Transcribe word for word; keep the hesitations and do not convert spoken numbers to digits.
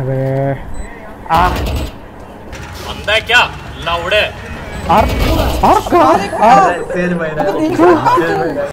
अबे आ बंदा है क्या लाउड है। आर आर का आर तेज भाई तेज भाई।